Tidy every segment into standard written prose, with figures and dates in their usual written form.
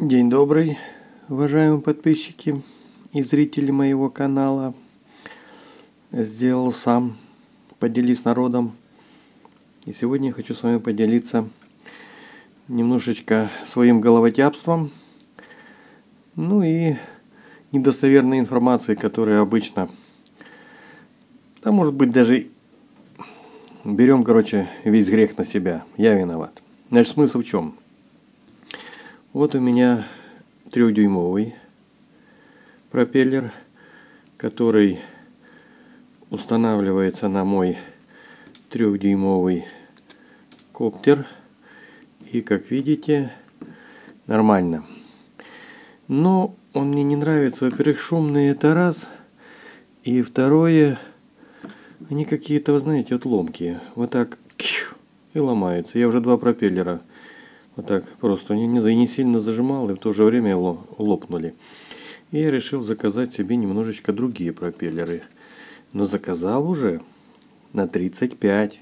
День добрый, уважаемые подписчики и зрители моего канала. Сделал сам, поделись с народом. И сегодня я хочу с вами поделиться немножечко своим головотяпством. Ну и недостоверной информацией, которая обычно... Да, может быть, даже берем, короче, весь грех на себя. Я виноват. Значит, смысл в чем? Вот у меня 3-дюймовый пропеллер, который устанавливается на мой 3-дюймовый коптер. И, как видите, нормально. Но он мне не нравится. Во-первых, шумный, это раз. И второе, они какие-то, вы знаете, вот ломкие. Вот так и ломаются. Я уже 2 пропеллера. Вот так просто они не сильно зажимал, и в то же время лопнули. И я решил заказать себе немножечко другие пропеллеры. Но заказал уже на 35.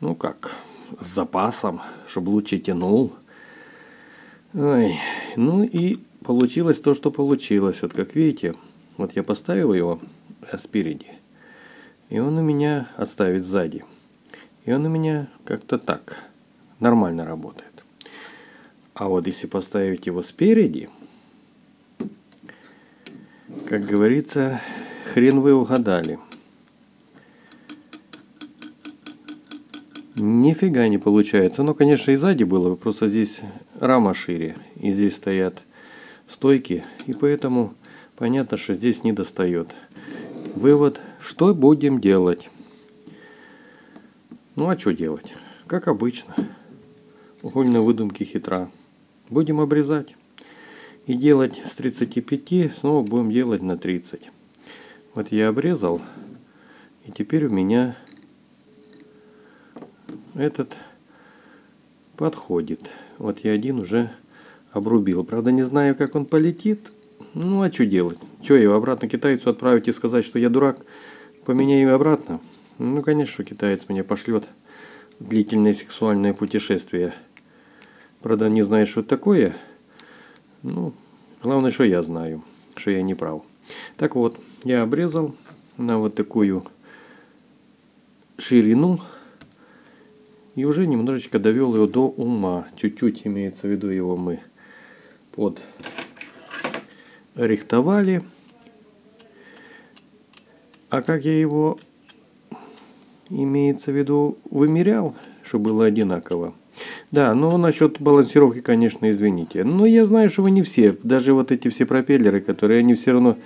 Ну как, с запасом, чтобы лучше тянул. Ой. Ну и получилось то, что получилось. Вот как видите, вот я поставил его спереди. И он у меня оставит сзади. И он у меня как-то так нормально работает. А вот если поставить его спереди, как говорится, хрен вы угадали. Нифига не получается. Ну, конечно, и сзади было, просто здесь рама шире, и здесь стоят стойки, и поэтому понятно, что здесь не достает. Вывод, что будем делать? Ну, а что делать? Как обычно, угольные выдумки хитра. Будем обрезать и делать с 35, снова будем делать на 30. Вот я обрезал, и теперь у меня этот подходит. Вот я один уже обрубил. Правда, не знаю, как он полетит. Ну, а что делать? Что, его обратно китайцу отправить и сказать, что я дурак, поменяю его обратно? Ну, конечно, китаец меня пошлет в длительное сексуальное путешествие. Правда, не знаю, что такое. Ну, главное, что я знаю, что я не прав. Так вот, я обрезал на вот такую ширину. И уже немножечко довел его до ума. Чуть-чуть, имеется в виду, его мы подрихтовали. А как я его, имеется в виду, вымерял, чтобы было одинаково. Да, но насчет балансировки, конечно, извините. Но я знаю, что вы не все. Даже вот эти все пропеллеры, которые, они все равно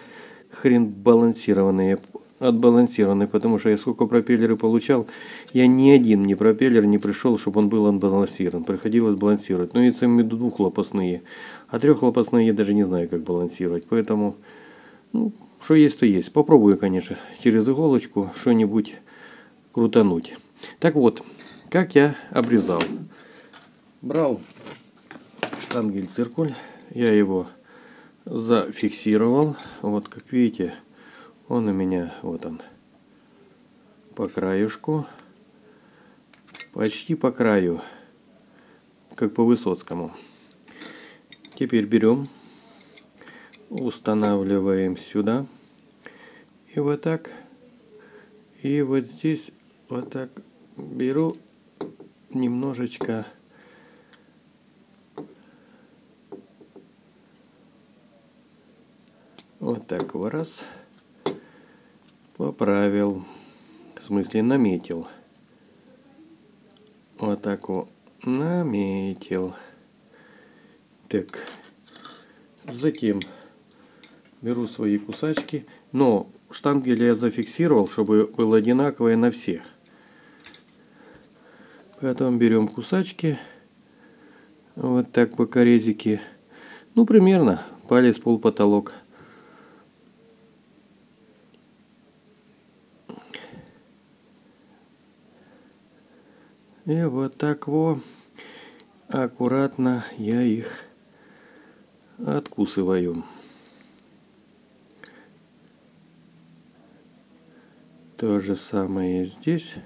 хрен балансированные, отбалансированы. Потому что я сколько пропеллеры получал, я ни один мне пропеллер не пришел, чтобы он был отбалансирован. Приходилось балансировать. Но я имею в виду 2-лопастные. А 3-лопастные я даже не знаю, как балансировать. Поэтому, ну, что есть, то есть. Попробую, конечно, через иголочку что-нибудь крутануть. Так вот, как я обрезал. Брал штангель-циркуль, я его зафиксировал. Вот как видите, он у меня, вот он, по краюшку, почти по краю, как по Высоцкому. Теперь берем, устанавливаем сюда, и вот так, и вот здесь, вот так беру немножечко. Вот так его раз поправил, в смысле наметил. Вот так вот наметил. Так, затем беру свои кусачки, но штангель я зафиксировал, чтобы было одинаковое на всех. Потом берем кусачки, вот так по корезике, ну примерно палец, полпотолок. И вот так вот аккуратно я их откусываю. То же самое здесь.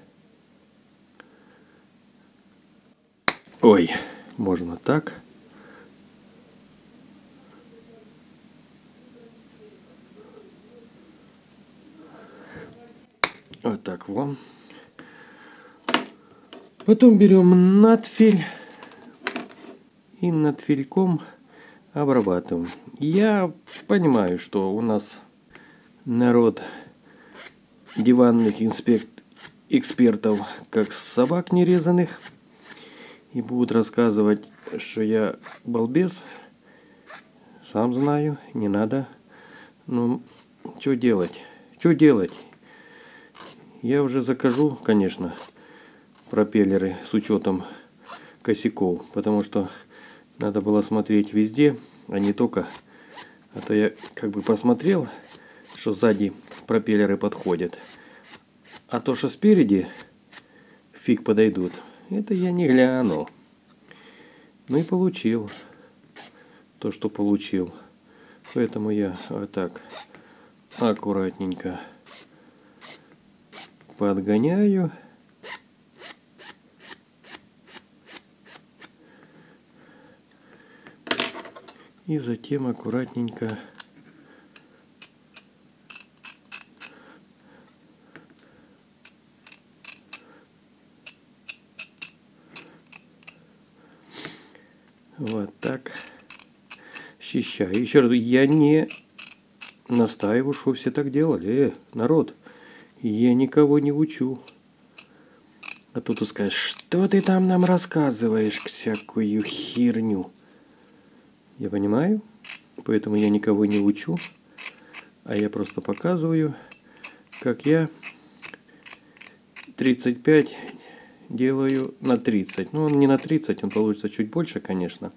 Ой, можно так. Вот так вот. Потом берем надфиль и надфильком обрабатываем. Я понимаю, что у нас народ диванных экспертов, как собак нерезанных, и будут рассказывать, что я балбес. Сам знаю, не надо. Ну, что делать? Что делать? Я уже закажу, конечно, пропеллеры с учетом косяков, потому что надо было смотреть везде, а не только. А то я как бы посмотрел, что сзади пропеллеры подходят, а то, что спереди фиг подойдут, это я не глянул. Ну и получил то, что получил. Поэтому я вот так аккуратненько подгоняю. И затем аккуратненько вот так счищаю. Еще раз, я не настаиваю, что все так делали. Народ, я никого не учу. А тут ты скажешь, что ты там нам рассказываешь всякую херню. Я понимаю, поэтому я никого не учу, а я просто показываю, как я 35 делаю на 30. Ну, он не на 30, он получится чуть больше, конечно,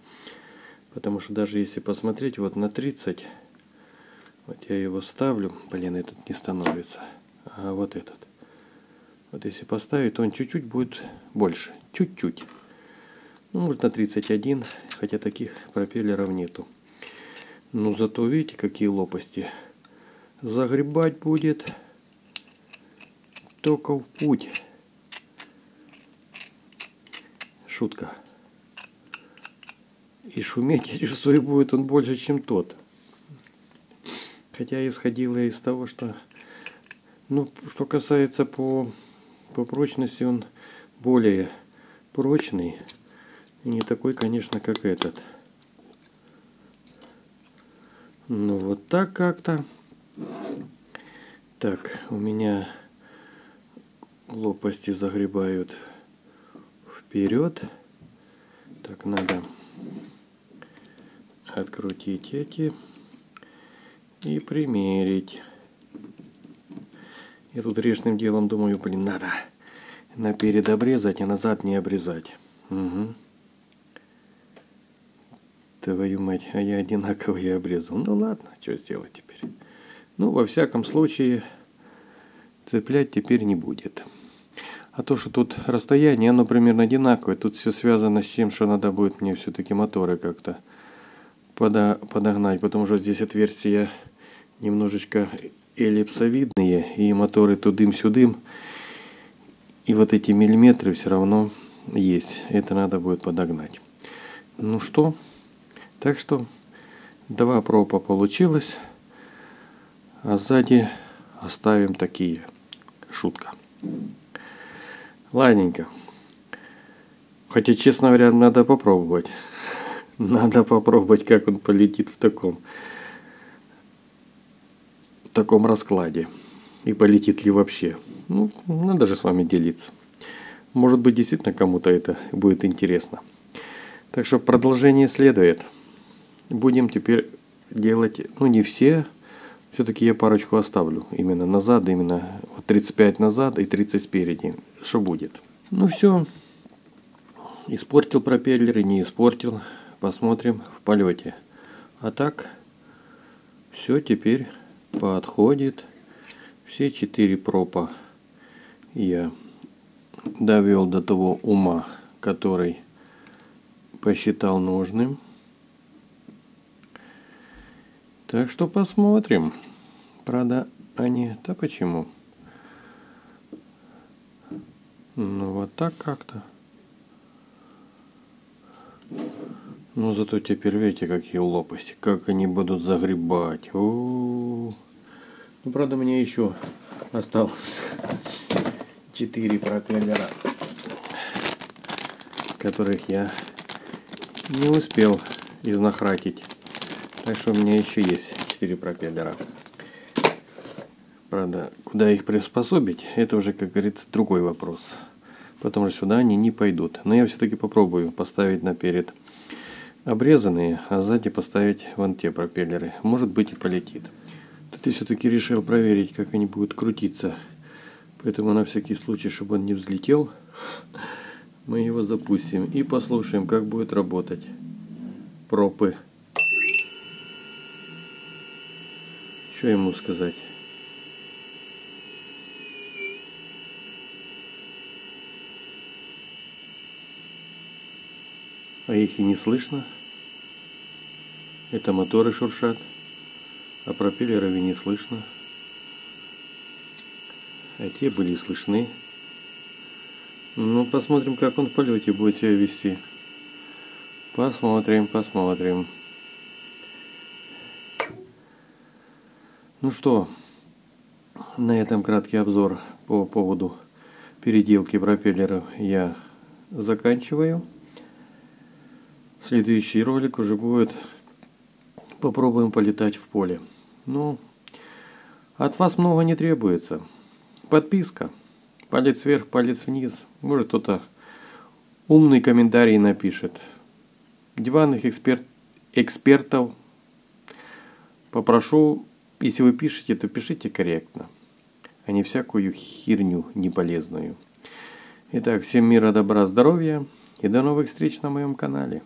потому что даже если посмотреть, вот на 30, вот я его ставлю, блин, этот не становится, а вот этот. Вот если поставить, то он чуть-чуть будет больше, чуть-чуть. Ну, может, на 31, хотя таких пропеллеров нету. Но зато видите, какие лопасти. Загребать будет только в путь. Шутка. И шуметь, я чувствую, будет он больше, чем тот. Хотя исходило из того, что... Ну, что касается по прочности, он более прочный. Не такой, конечно, как этот. Ну, вот так как-то. Так, у меня лопасти загребают вперед. Так, надо открутить эти и примерить. Я тут решным делом думаю, блин, надо наперед обрезать, а назад не обрезать. Угу. Твою мать, а я одинаковые обрезал. Ну ладно, что сделать теперь. Ну, во всяком случае, цеплять теперь не будет. А то, что тут расстояние, оно примерно одинаковое. Тут все связано с тем, что надо будет мне все-таки моторы как-то подогнать. Потому что здесь отверстия немножечко эллипсовидные. И моторы тудым-сюдым. И вот эти миллиметры все равно есть. Это надо будет подогнать. Ну что... Так что два пропа получилось, а сзади оставим такие. Шутка. Ладненько. Хотя, честно говоря, надо попробовать. Надо попробовать, как он полетит в таком раскладе. И полетит ли вообще. Ну, надо же с вами делиться. Может быть, действительно кому-то это будет интересно. Так что продолжение следует. Будем теперь делать, ну не все, все-таки я парочку оставлю, именно назад, именно 35 назад и 30 спереди, что будет. Ну все, испортил пропеллеры, не испортил, посмотрим в полете. А так, все теперь подходит, все 4 пропа я довел до того ума, который посчитал нужным. Так что посмотрим. Правда, они... Да почему? Ну, вот так как-то. Ну, зато теперь видите, какие лопасти. Как они будут загребать. О-о-о. Ну, правда, мне еще осталось 4 проклевера, которых я не успел изнахракить. Так что у меня еще есть 4 пропеллера. Правда, куда их приспособить, это уже, как говорится, другой вопрос. Потому что сюда они не пойдут. Но я все-таки попробую поставить наперед обрезанные, а сзади поставить вон те пропеллеры. Может быть, и полетит. Тут я все-таки решил проверить, как они будут крутиться. Поэтому на всякий случай, чтобы он не взлетел, мы его запустим и послушаем, как будет работать пропы. Что ему сказать? А их и не слышно. Это моторы шуршат, а пропеллеров и не слышно. А те были слышны. Ну, посмотрим, как он в полете будет себя вести. Посмотрим, посмотрим. Ну что, на этом краткий обзор по поводу переделки пропеллеров я заканчиваю. Следующий ролик уже будет «Попробуем полетать в поле». Ну, от вас много не требуется. Подписка, палец вверх, палец вниз. Может, кто-то умный комментарий напишет. Диванных экспертов попрошу. Если вы пишете, то пишите корректно, а не всякую херню неполезную. Итак, всем мира, добра, здоровья и до новых встреч на моем канале.